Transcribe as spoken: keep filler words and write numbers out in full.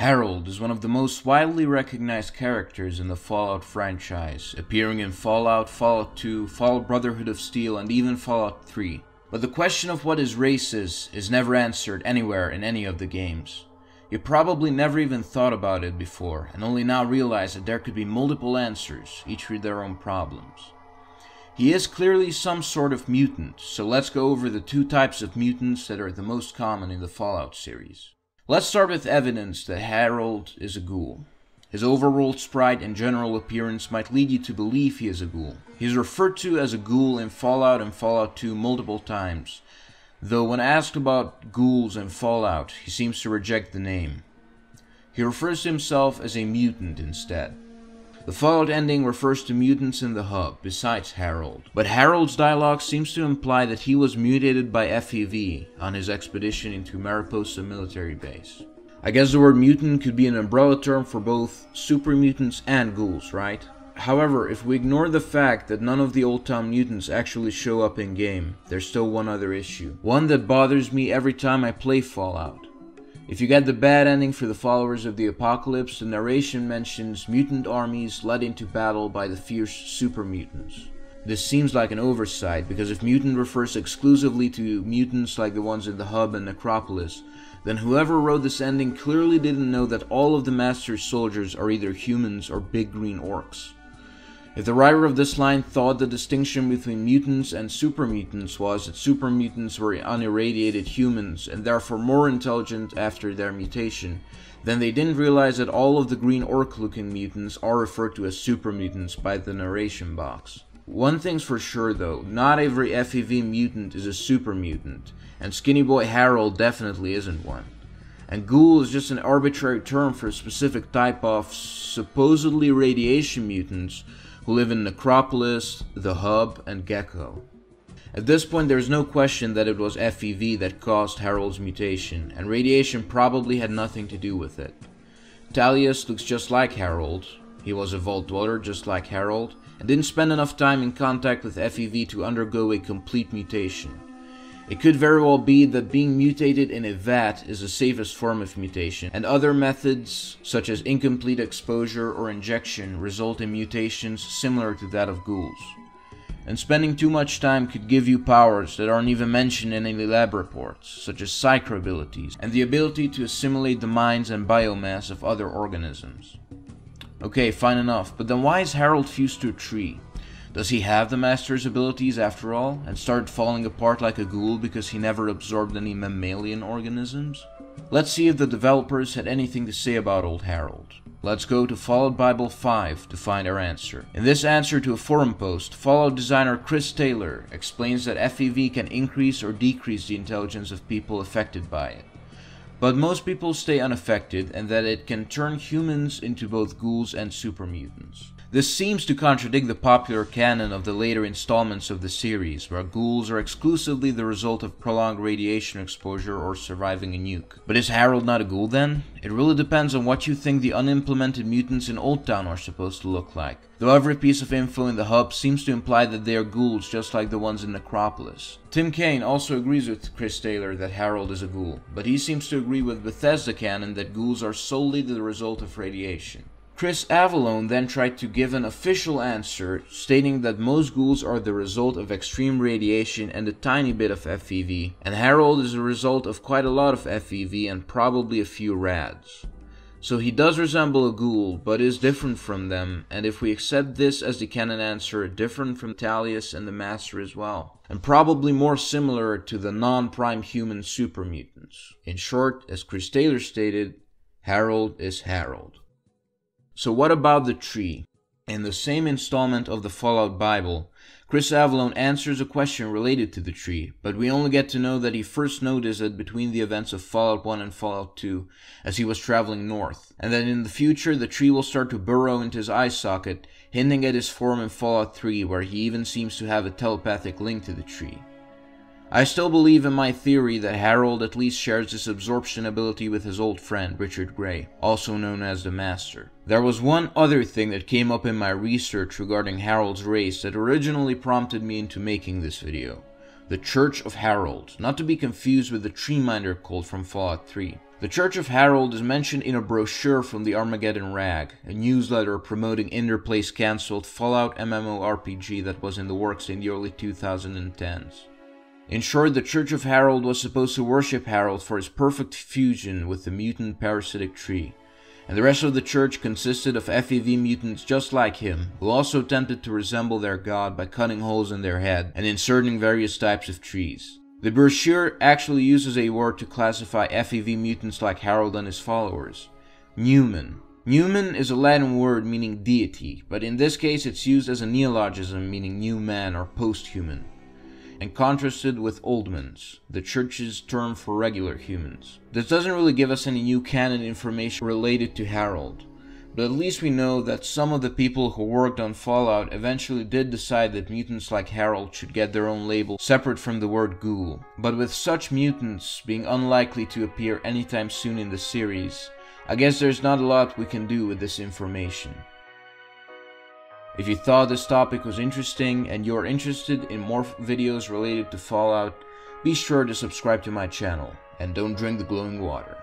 Harold is one of the most widely recognized characters in the Fallout franchise, appearing in Fallout, Fallout two, Fallout Brotherhood of Steel, and even Fallout three. But the question of what his race is, is never answered anywhere in any of the games. You probably never even thought about it before, and only now realize that there could be multiple answers, each with their own problems. He is clearly some sort of mutant, so let's go over the two types of mutants that are the most common in the Fallout series. Let's start with evidence that Harold is a ghoul. His overworld sprite and general appearance might lead you to believe he is a ghoul. He is referred to as a ghoul in Fallout and Fallout two multiple times, though when asked about ghouls in Fallout, he seems to reject the name. He refers to himself as a mutant instead. The Fallout ending refers to mutants in the Hub, besides Harold, but Harold's dialogue seems to imply that he was mutated by F E V on his expedition into Mariposa military base. I guess the word mutant could be an umbrella term for both super mutants and ghouls, right? However, if we ignore the fact that none of the Old Town mutants actually show up in-game, there's still one other issue. One that bothers me every time I play Fallout. If you get the bad ending for the Followers of the Apocalypse, the narration mentions mutant armies led into battle by the fierce super mutants. This seems like an oversight, because if mutant refers exclusively to mutants like the ones in the Hub and Necropolis, then whoever wrote this ending clearly didn't know that all of the Master's soldiers are either humans or big green orcs. If the writer of this line thought the distinction between mutants and super mutants was that super mutants were unirradiated humans and therefore more intelligent after their mutation, then they didn't realize that all of the green orc-looking mutants are referred to as super mutants by the narration box. One thing's for sure though, not every F E V mutant is a super mutant, and Skinny Boy Harold definitely isn't one. And ghoul is just an arbitrary term for a specific type of supposedly radiation mutants who live in Necropolis, the Hub, and Gecko. At this point there is no question that it was F E V that caused Harold's mutation, and radiation probably had nothing to do with it. Talius looks just like Harold, he was a Vault Dweller just like Harold, and didn't spend enough time in contact with F E V to undergo a complete mutation. It could very well be that being mutated in a vat is the safest form of mutation, and other methods, such as incomplete exposure or injection, result in mutations similar to that of ghouls. And spending too much time could give you powers that aren't even mentioned in any lab reports, such as psycho abilities, and the ability to assimilate the minds and biomass of other organisms. Okay, fine enough, but then why is Harold fused to a tree? Does he have the Master's abilities after all, and started falling apart like a ghoul because he never absorbed any mammalian organisms? Let's see if the developers had anything to say about old Harold. Let's go to Fallout Bible five to find our answer. In this answer to a forum post, Fallout designer Chris Taylor explains that F E V can increase or decrease the intelligence of people affected by it, but most people stay unaffected, and that it can turn humans into both ghouls and super mutants. This seems to contradict the popular canon of the later installments of the series, where ghouls are exclusively the result of prolonged radiation exposure or surviving a nuke. But is Harold not a ghoul then? It really depends on what you think the unimplemented mutants in Old Town are supposed to look like, though every piece of info in the Hub seems to imply that they are ghouls just like the ones in Necropolis. Tim Cain also agrees with Chris Taylor that Harold is a ghoul, but he seems to agree with Bethesda canon that ghouls are solely the result of radiation. Chris Avalone then tried to give an official answer, stating that most ghouls are the result of extreme radiation and a tiny bit of F E V, and Harold is a result of quite a lot of F E V and probably a few rads. So he does resemble a ghoul, but is different from them, and if we accept this as the canon answer, different from Talius and the Master as well, and probably more similar to the non-prime human super mutants. In short, as Chris Taylor stated, Harold is Harold. So what about the tree? In the same installment of the Fallout Bible, Chris Avalone answers a question related to the tree, but we only get to know that he first noticed it between the events of Fallout one and Fallout two as he was traveling north, and that in the future the tree will start to burrow into his eye socket, hinting at his form in Fallout three, where he even seems to have a telepathic link to the tree. I still believe in my theory that Harold at least shares this absorption ability with his old friend Richard Gray, also known as the Master. There was one other thing that came up in my research regarding Harold's race that originally prompted me into making this video. the Church of Harold, not to be confused with the Treeminder cult from Fallout three. The Church of Harold is mentioned in a brochure from the Armageddon Rag, a newsletter promoting Interplace's cancelled Fallout M M O R P G that was in the works in the early two thousand tens. In short, the Church of Harold was supposed to worship Harold for his perfect fusion with the mutant parasitic tree, and the rest of the church consisted of F E V mutants just like him, who also attempted to resemble their god by cutting holes in their head and inserting various types of trees. The brochure actually uses a word to classify F E V mutants like Harold and his followers: Numen. Numen is a Latin word meaning deity, but in this case it's used as a neologism meaning new man or post-human, and contrasted with oldmans, the church's term for regular humans. This doesn't really give us any new canon information related to Harold, but at least we know that some of the people who worked on Fallout eventually did decide that mutants like Harold should get their own label separate from the word ghoul. But with such mutants being unlikely to appear anytime soon in the series, I guess there's not a lot we can do with this information. If you thought this topic was interesting and you're interested in more videos related to Fallout, be sure to subscribe to my channel, and don't drink the glowing water.